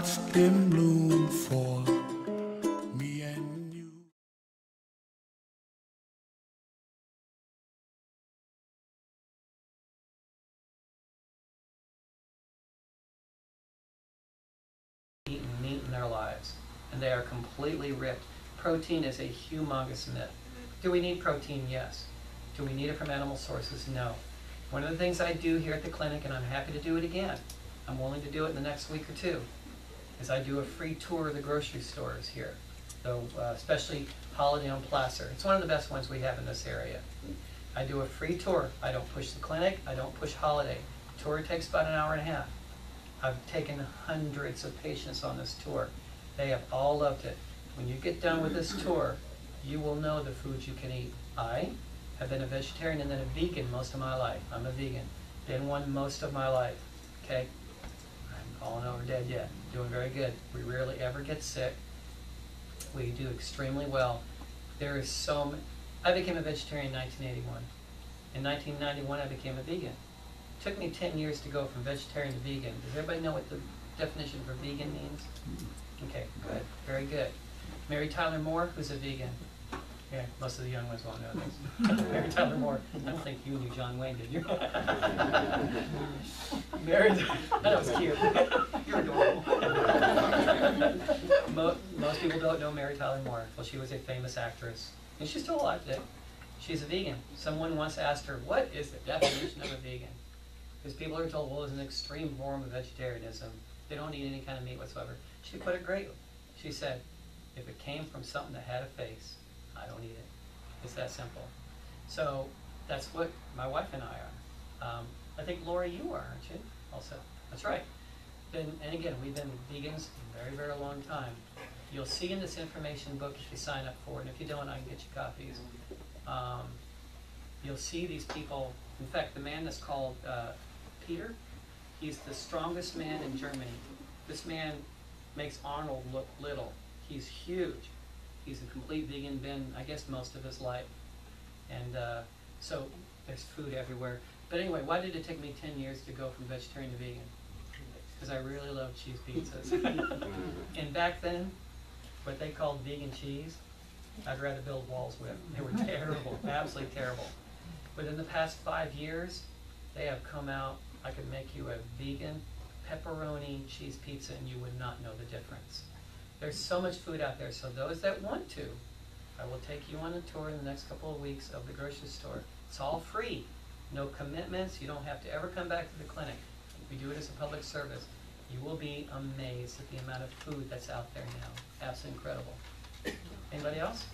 hearts in bloom for me and you. Eaten meat in their lives, and they are completely ripped. Protein is a humongous myth. Do we need protein? Yes. Do we need it from animal sources? No. One of the things I do here at the clinic, and I'm happy to do it again, I'm willing to do it in the next week or two, is I do a free tour of the grocery stores here, so, especially Holiday on Placer. It's one of the best ones we have in this area. I do a free tour. I don't push the clinic. I don't push Holiday. The tour takes about an hour and a half. I've taken hundreds of patients on this tour. They have all loved it. When you get done with this tour, you will know the foods you can eat. I've been a vegetarian and then a vegan most of my life. I'm a vegan. Been one most of my life. Okay? I'm all over dead yet. Doing very good. We rarely ever get sick. We do extremely well. There is so many. I became a vegetarian in 1981. In 1991, I became a vegan. It took me 10 years to go from vegetarian to vegan. Does everybody know what the definition for vegan means? Okay, good. Very good. Mary Tyler Moore, who's a vegan. Yeah, most of the young ones won't know this. Mary Tyler Moore. I don't think you knew John Wayne, did you? Mary, that was cute. You're adorable. Most people don't know Mary Tyler Moore. Well, she was a famous actress, and she's still alive today. She's a vegan. Someone once asked her, "What is the definition of a vegan?" Because people are told, "Well, it's an extreme form of vegetarianism. They don't eat any kind of meat whatsoever." She put it great. She said, "If it came from something that had a face, I don't eat it." It's that simple. So that's what my wife and I are. I think, Laura, you are, aren't you? Also, that's right. And again, we've been vegans for a very, very long time. You'll see in this information book if you sign up for it, and if you don't, I can get you copies. You'll see these people. In fact, the man that's called Peter, he's the strongest man in Germany. This man makes Arnold look little. He's huge. He's a complete vegan, been, I guess, most of his life. And so there's food everywhere. But anyway, why did it take me 10 years to go from vegetarian to vegan? Because I really love cheese pizzas. And back then, what they called vegan cheese, I'd rather build walls with. They were terrible, absolutely terrible. Within the past 5 years, they have come out, I could make you a vegan pepperoni cheese pizza and you would not know the difference. There's so much food out there, so those that want to, I will take you on a tour in the next couple of weeks of the grocery store. It's all free. No commitments. You don't have to ever come back to the clinic. We do it as a public service. You will be amazed at the amount of food that's out there now. Absolutely incredible. Anybody else?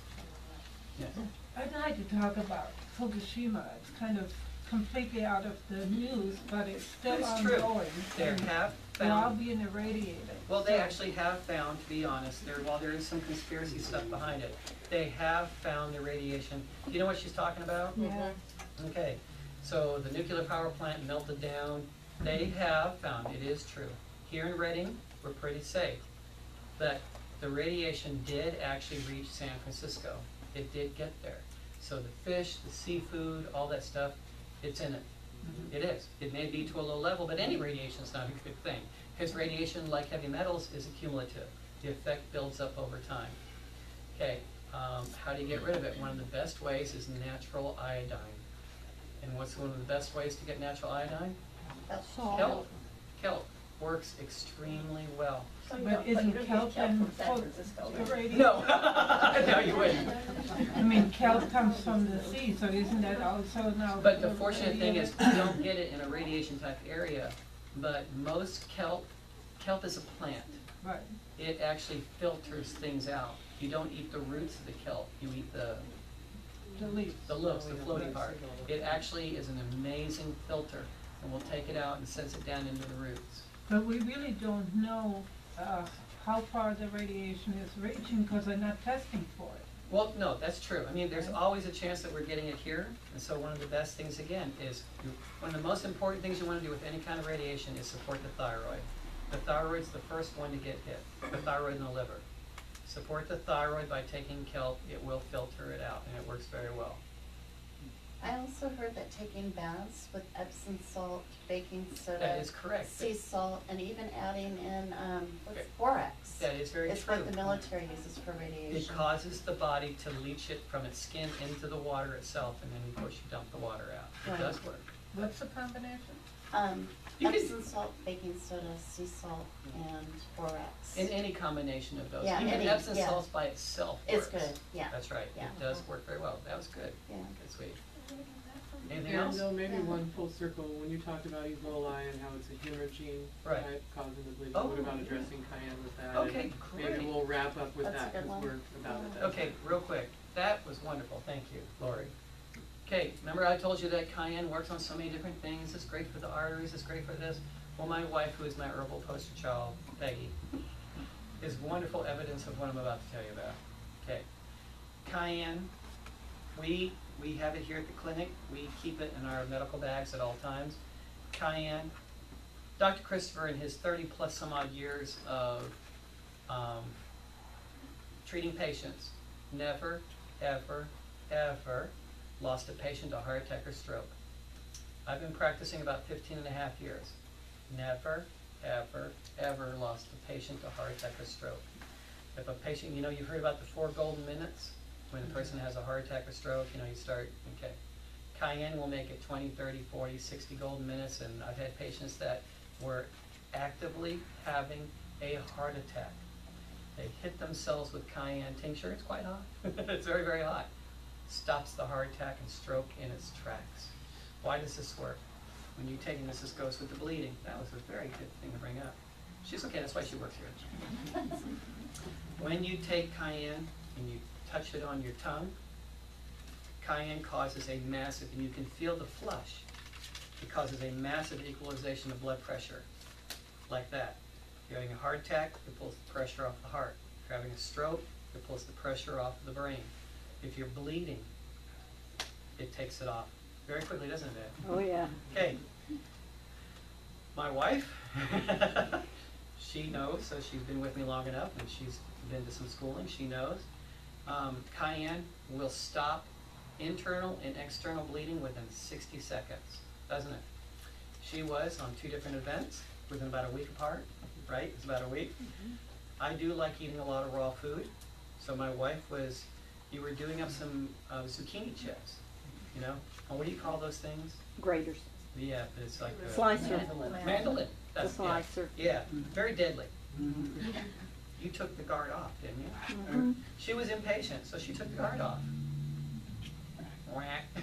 Yes. I'd like to talk about Fukushima. It's kind of completely out of the news, but it's still ongoing. There have been. All being irradiated. Well, they actually have found, to be honest, while there is some conspiracy stuff behind it, they have found the radiation. Do you know what she's talking about? Yeah. Okay. So the nuclear power plant melted down. They have found, it is true. Here in Redding, we're pretty safe. But the radiation did actually reach San Francisco. It did get there. So the fish, the seafood, all that stuff, it's in it. It is. It may be to a low level, but any radiation is not a good thing. Because radiation, like heavy metals, is accumulative. The effect builds up over time. Okay, how do you get rid of it? One of the best ways is natural iodine. And what's one of the best ways to get natural iodine? Salt. Kelp. Kelp works extremely well. So but isn't kelp from San Francisco? No, no, you wouldn't. I mean, kelp comes from the sea, so isn't that also now? But the fortunate thing is we don't get it in a radiation-type area. But most kelp is a plant. Right. It actually filters things out. You don't eat the roots of the kelp. You eat the leaves, the floaty part. It actually is an amazing filter, and we'll take it out and sense it down into the roots. But we really don't know how far the radiation is reaching because they're not testing for it. Well, no, that's true. I mean, there's always a chance that we're getting it here. And so one of the best things, again, is one of the most important things you want to do with any kind of radiation is support the thyroid. The thyroid's the first one to get hit, the thyroid and the liver. Support the thyroid by taking kelp. It will filter it out, and it works very well. I also heard that taking baths with Epsom salt, baking soda, that is correct. Sea salt, and even adding in borax. That is very true. It's what the military uses for radiation. It causes the body to leach it from its skin into the water itself, and then of course you dump the water out. It does work. What's the combination? Epsom salt, baking soda, sea salt, and borax. In any combination of those. Yeah, even Epsom salts by itself works. It's good, yeah. That's right. Yeah. It does work very well. That was good. Yeah. Good, sweet. Anything else? No, maybe one full circle. When you talked about Ebola and how it's a human gene type causing the bleeding, what about addressing cayenne with that? Okay, great. Maybe we'll wrap up with that because we're about it. Okay, real quick. That was wonderful. Thank you, Lori. Okay, remember I told you that cayenne works on so many different things. It's great for the arteries, it's great for this. Well, my wife, who is my herbal poster child, Peggy, is wonderful evidence of what I'm about to tell you about. Okay, cayenne, we have it here at the clinic. We keep it in our medical bags at all times. Cayenne, Dr. Christopher, in his 30 plus some odd years of treating patients, never, ever, ever lost a patient to heart attack or stroke. I've been practicing about 15 and a half years. Never, ever, ever lost a patient to heart attack or stroke. If a patient, you know, you've heard about the 4 golden minutes when a person has a heart attack or stroke, you know, you start, okay. Cayenne will make it 20, 30, 40, 60 golden minutes, and I've had patients that were actively having a heart attack. They hit themselves with cayenne tincture. It's quite hot. It's very, very hot. Stops the heart attack and stroke in its tracks. Why does this work? When you take this, this goes with the bleeding. That was a very good thing to bring up. She's okay, that's why she works here. When you take cayenne and you touch it on your tongue, cayenne causes a massive, and you can feel the flush, it causes a massive equalization of blood pressure, like that. If you're having a heart attack, it pulls the pressure off the heart. If you're having a stroke, it pulls the pressure off the brain. If you're bleeding, it takes it off very quickly, doesn't it? Oh, yeah. Okay. My wife, she knows, so she's been with me long enough, and she's been to some schooling, she knows. Cayenne will stop internal and external bleeding within 60 seconds, doesn't it? She was on 2 different events within about a week apart, right? It's about a week. I do like eating a lot of raw food, so my wife was... You were doing up some zucchini chips, you know? And what do you call those things? Graters. Yeah, but it's like a slicer. Mandolin. That's the slicer. Yeah, yeah. Very deadly. You took the guard off, didn't you? She was impatient, so she took the guard off. Whack. A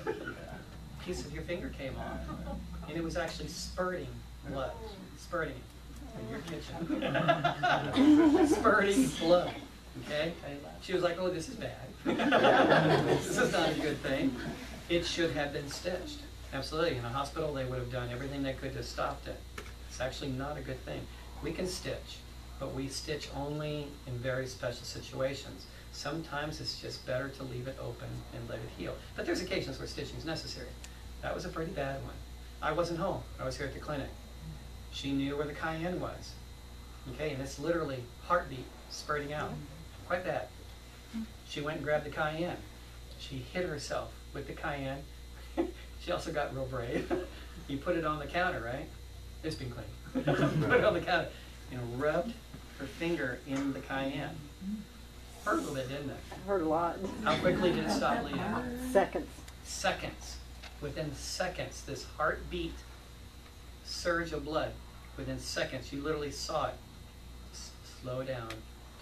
piece of your finger came off, and it was actually spurting blood. Spurting in your kitchen. Spurting blood. Okay? She was like, oh, this is bad. This is not a good thing. It should have been stitched. Absolutely. In a hospital, they would have done everything they could to stop it. It's actually not a good thing. We can stitch, but we stitch only in very special situations. Sometimes it's just better to leave it open and let it heal. But there's occasions where stitching is necessary. That was a pretty bad one. I wasn't home. I was here at the clinic. She knew where the cayenne was. Okay, and it's literally heartbeat spurting out. Quite bad. She went and grabbed the cayenne. She hit herself with the cayenne. She also got real brave. You put it on the counter, right? It's been cleaned. Put it on the counter and rubbed her finger in the cayenne. Hurt a little bit, didn't it? Hurt a lot. How quickly did it stop bleeding? Seconds. Seconds. Within seconds, this heartbeat surge of blood. Within seconds, you literally saw it slow down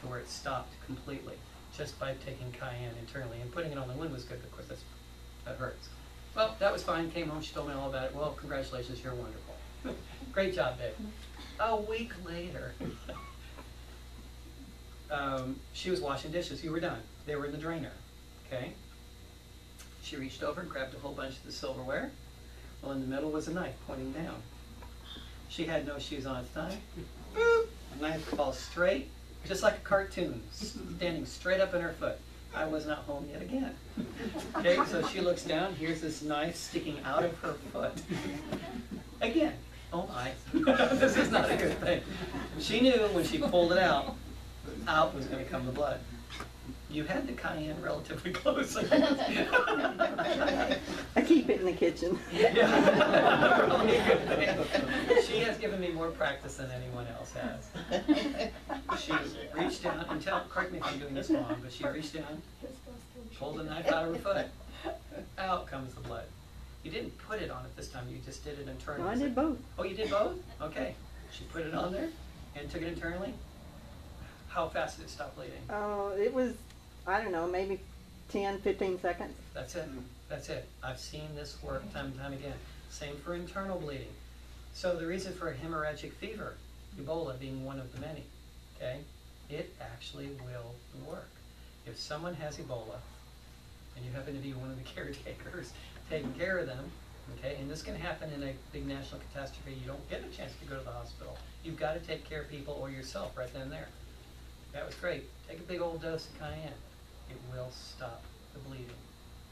to where it stopped completely, just by taking cayenne internally. And putting it on the wound was good, of course, that hurts. Well, that was fine, came home, she told me all about it. Well, congratulations, you're wonderful. Great job, babe. A week later, she was washing dishes, you were done. They were in the drainer, okay? She reached over and grabbed a whole bunch of the silverware. Well, in the middle was a knife pointing down. She had no shoes on at the time. Boop! Knife falls straight, just like a cartoon, standing straight up in her foot. I was not home yet again. Okay, so she looks down, here's this knife sticking out of her foot. Again, oh my, this is not a good thing. She knew when she pulled it out, out was going to come the blood. You had the cayenne relatively close. I keep it in the kitchen. Yeah. Probably a good thing. She has given me more practice than anyone else has. She reached down, and tell, correct me if I'm doing this wrong, but she reached down, pulled a knife out of her foot. Out comes the blood. You didn't put it on it this time, you just did it internally. No, I did both. Oh, you did both? Okay. She put it on there and took it internally. How fast did it stop bleeding? Oh, it was, I don't know, maybe 10, 15 seconds. That's it. That's it. I've seen this work time and time again. Same for internal bleeding. So the reason for hemorrhagic fever, Ebola being one of the many, okay, it actually will work. If someone has Ebola, and you happen to be one of the caretakers taking care of them, okay, and this can happen in a big national catastrophe, you don't get a chance to go to the hospital. You've got to take care of people or yourself right then and there. That was great. Take a big old dose of cayenne. It will stop the bleeding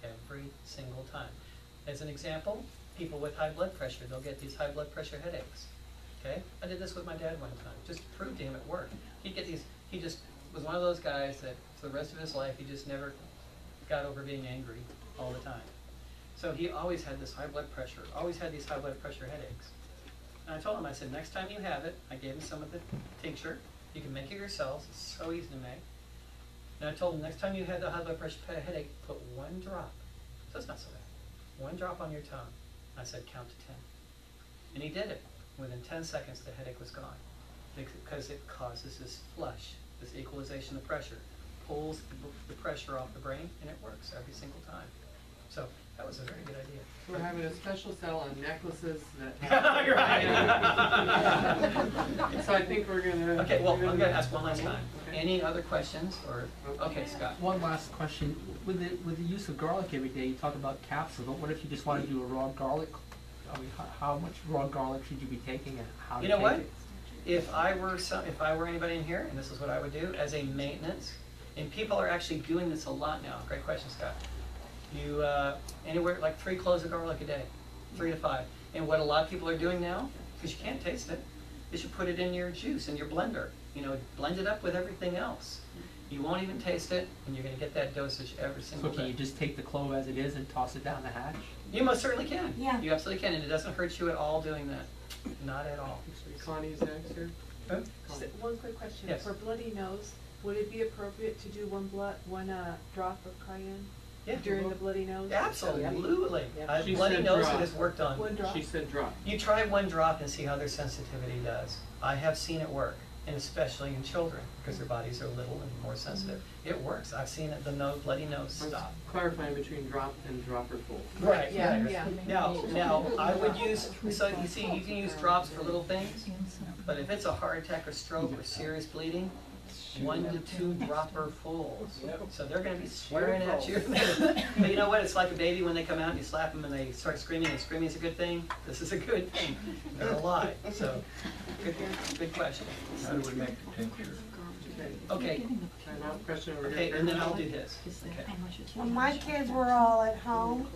every single time. As an example, people with high blood pressure, they'll get these high blood pressure headaches. Okay? I did this with my dad one time, just to prove to him it worked. He'd get these, he just was one of those guys that for the rest of his life, he just never got over being angry all the time. So he always had this high blood pressure, always had these high blood pressure headaches. And I told him, I said, next time you have it, I gave him some of the tincture. You can make it yourselves, it's so easy to make. And I told him, next time you have the high blood pressure headache, put one drop, so it's not so bad, one drop on your tongue. I said, count to 10. And he did it. Within 10 seconds, the headache was gone, because it causes this flush, this equalization of pressure, pulls the pressure off the brain, and it works every single time. So that was a very good idea. We're having a special sale on necklaces that have right. So I think we're going to... Okay, well, I'm going to ask one last time. Okay. Any other questions? Or okay, Scott. One last question. With the use of garlic every day, you talk about capsules, but what if you just want to do a raw garlic? I mean, how much raw garlic should you be taking, and how you know what? It? If I were anybody in here, and this is what I would do, as a maintenance, and people are actually doing this a lot now. Great question, Scott. You anywhere like 3 cloves of garlic a day, 3 to 5. And what a lot of people are doing now, because you can't taste it, is you put it in your juice, in your blender. You know, blend it up with everything else. You won't even taste it, and you're going to get that dosage every single day. So can you just take the clove as it is and toss it down the hatch? You most certainly can. Yeah. You absolutely can, and it doesn't hurt you at all doing that. Not at all. Connie's next here. Oh? Connie. Just one quick question. Yes. For bloody nose, would it be appropriate to do one drop of cayenne? Yeah. During the bloody nose? Absolutely. Yeah. Bloody nose that has worked on. One drop. She said drop. You try one drop and see how their sensitivity does. I have seen it work, and especially in children, because their bodies are little and more sensitive. Mm-hmm. It works. I've seen it. The bloody nose stop. Clarifying between drop and dropper full. Right. Yeah. Yeah. Now, I would use, so you see, you can use drops for little things, but if it's a heart attack or stroke or serious bleeding, 1 to 2 dropper fulls. So they're going to be swearing at you. But you know what? It's like a baby when they come out and you slap them and they start screaming, and screaming is a good thing. This is a good thing. They're alive. So, good question. How do we make the tincture? Okay. Okay, and then I'll do this. Okay. When my kids were all at home,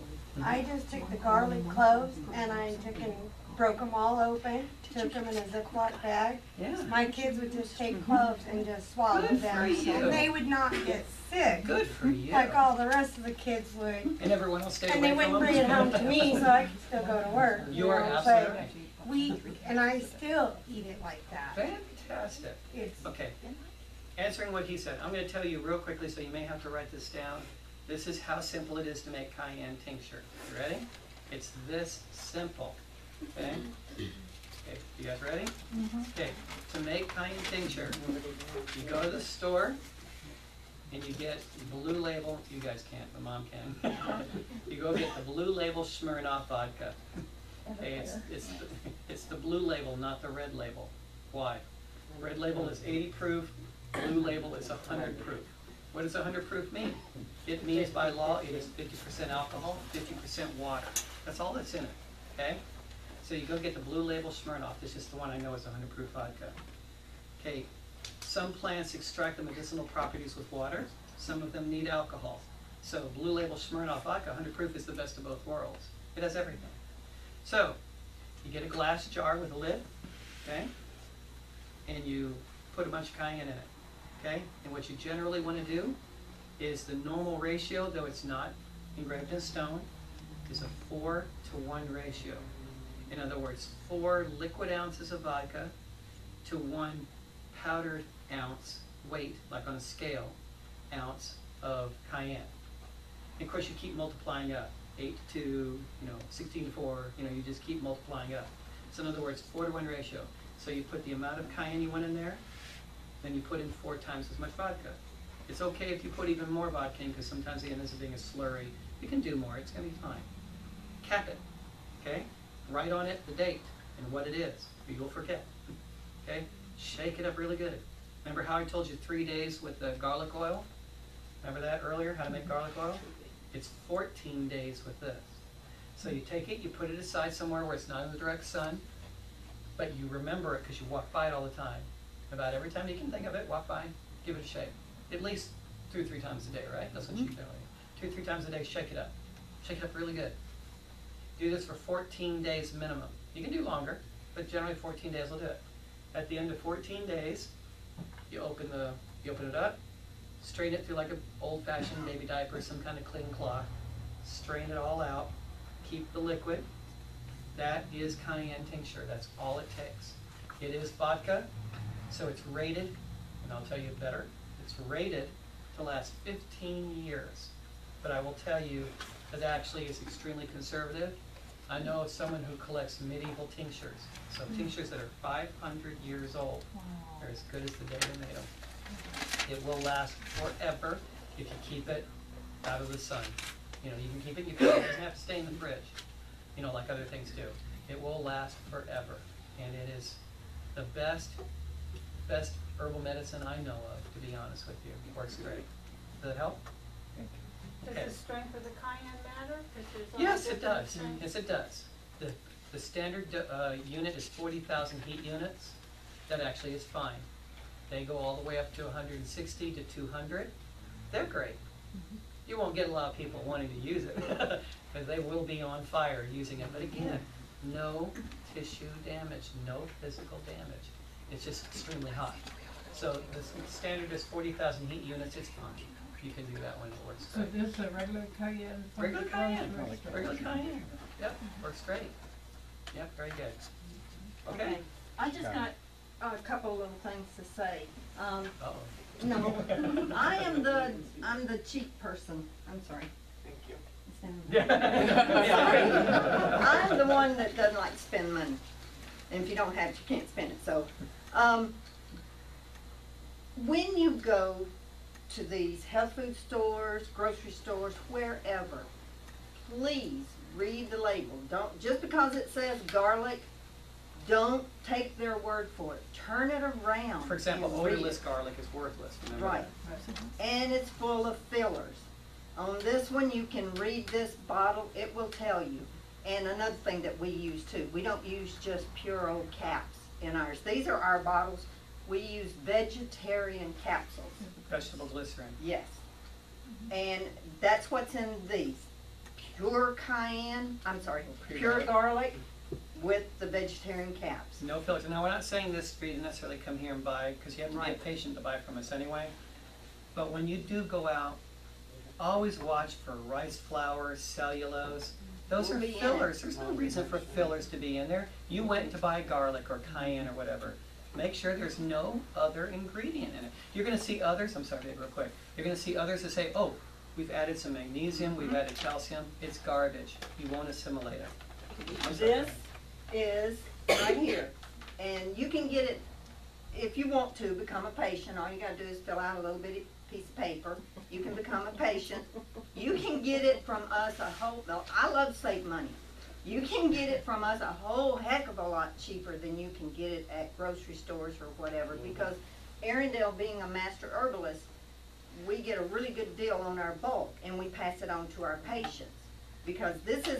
I just took the garlic cloves and I took it, broke them all open, took them in a Ziploc bag. Yeah. My kids would just take cloves and just swallow them. And they would not get sick. Good for you. Like all the rest of the kids would. And everyone else stayed away from them. And they wouldn't bring it home to me, so I could still go to work. You are absolutely right. And I still eat it like that. Fantastic. Okay. Answering what he said, I'm going to tell you real quickly, so you may have to write this down. This is how simple it is to make cayenne tincture. You ready? It's this simple. Okay. Okay, you guys ready? Mm-hmm. Okay, to make cayenne tincture, you go to the store and you get Blue Label. You guys can't, but Mom can. You go get the Blue Label Smirnoff vodka. Okay, it's the Blue Label, not the Red Label. Why? Red Label is 80 proof. Blue Label is 100 proof. What does 100 proof mean? It means by law it is 50% alcohol, 50% water. That's all that's in it. Okay. So you go get the Blue Label Smirnoff. This is the one I know is 100 proof vodka. Okay, some plants extract the medicinal properties with water. Some of them need alcohol. So Blue Label Smirnoff vodka, 100 proof, is the best of both worlds. It has everything. So you get a glass jar with a lid, okay, and you put a bunch of cayenne in it, okay? And what you generally want to do is the normal ratio, though it's not engraved in stone, is a 4-to-1 ratio. In other words, 4 liquid ounces of vodka to 1 powdered ounce weight, like on a scale, ounce of cayenne. And of course you keep multiplying up, 8 to 2, 16 to 4, you just keep multiplying up. So in other words, 4-to-1 ratio. So you put the amount of cayenne you want in there, then you put in 4 times as much vodka. It's okay if you put even more vodka in, because sometimes the end is being a slurry. You can do more, it's gonna be fine. Cap it, okay? Write on it the date and what it is, or you'll forget, okay? Shake it up really good. Remember how I told you 3 days with the garlic oil? Remember that earlier, how to make garlic oil? It's 14 days with this. So you take it, you put it aside somewhere where it's not in the direct sun, but you remember it because you walk by it all the time. About every time you can think of it, walk by, give it a shake. At least 2 or 3 times a day, right? That's what you do. 2 or 3 times a day, shake it up. Shake it up really good. Do this for 14 days minimum. You can do longer, but generally 14 days will do it. At the end of 14 days, you open it up, strain it through like an old-fashioned baby diaper, some kind of clean cloth. Strain it all out. Keep the liquid. That is cayenne tincture. That's all it takes. It is vodka, so it's rated, and I'll tell you better. It's rated to last 15 years. But I will tell you that actually is extremely conservative. I know of someone who collects medieval tinctures. So tinctures that are 500 years old are as good as the day they made them. It will last forever if you keep it out of the sun. You can keep it, it doesn't have to stay in the fridge, like other things do. It will last forever. And it is the best herbal medicine I know of, to be honest with you. It works great. Does that help? Does the strength of the cayenne matter? Yes, it does. Yes, it does. The standard unit is 40,000 heat units. That actually is fine. They go all the way up to 160 to 200. They're great. You won't get a lot of people wanting to use it because they will be on fire using it. But again, no tissue damage, no physical damage. It's just extremely hot. So the standard is 40,000 heat units. It's fine. You can do that one, it works great. So this is a regular cayenne? Regular cayenne. Regular cayenne. Yep, works great. Yep, very good. Okay. I just got a couple little things to say. No, I'm the cheap person. I'm sorry. Thank you. I'm the one that doesn't like to spend money. And if you don't have it, you can't spend it. So when you go to these health food stores, grocery stores, wherever, please read the label. Don't, just because it says garlic, don't take their word for it. Turn it around. For example, odorless garlic is worthless. Right. And it's full of fillers. On this one, you can read this bottle. It will tell you. And another thing that we use too, we don't use just pure old caps in ours. These are our bottles. We use vegetarian capsules. Vegetable glycerin. Yes. And that's what's in these. Pure cayenne, I'm sorry, pure garlic with the vegetarian caps. No filters. Now, we're not saying this for you to necessarily come here and buy, because you have to be a patient to buy from us anyway. But when you do go out, always watch for rice flour, cellulose. Those are fillers. There's no reason for fillers to be in there. You went to buy garlic or cayenne or whatever. Make sure there's no other ingredient in it. You're going to see others, I'm sorry, Dave, real quick. You're going to see others that say, oh, we've added some magnesium, we've added calcium. It's garbage. You won't assimilate it. This is right here. And you can get it, if you want to become a patient, all you got to do is fill out a little bitty piece of paper. You can become a patient. You can get it from us a whole, I love to save money. You can get it from us a whole heck of a lot cheaper than you can get it at grocery stores or whatever, because Arendelle, being a master herbalist, we get a really good deal on our bulk, and we pass it on to our patients. Because this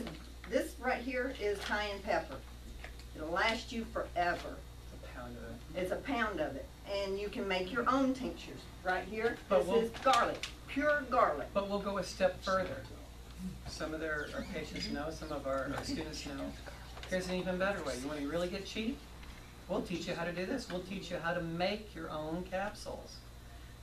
right here is cayenne pepper. It'll last you forever. It's a pound of it. It's a pound of it. And you can make your own tinctures. Right here, this is garlic, pure garlic. But we'll go a step further. Some of our patients know, some of our students know. Here's an even better way. You want to really get cheap? We'll teach you how to do this. We'll teach you how to make your own capsules.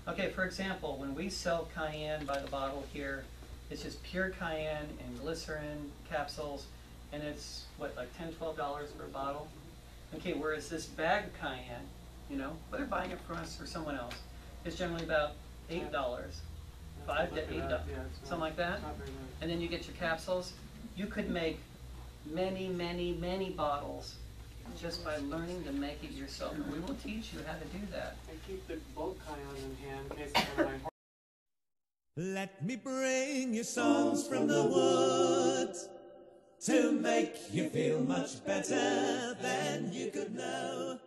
Okay, for example, when we sell cayenne by the bottle here, it's just pure cayenne and glycerin capsules, and it's, what, like $10, $12 per bottle? Okay, whereas this bag of cayenne, you know, whether buying it from us or someone else, is generally about $8, $5 to $8, something like that. And then you get your capsules. You could make many, many, many bottles just by learning to make it yourself. And we will teach you how to do that. I keep the bulk cayenne in hand in case it's on my heart. Let me bring you songs from the woods to make you feel much better than you could know.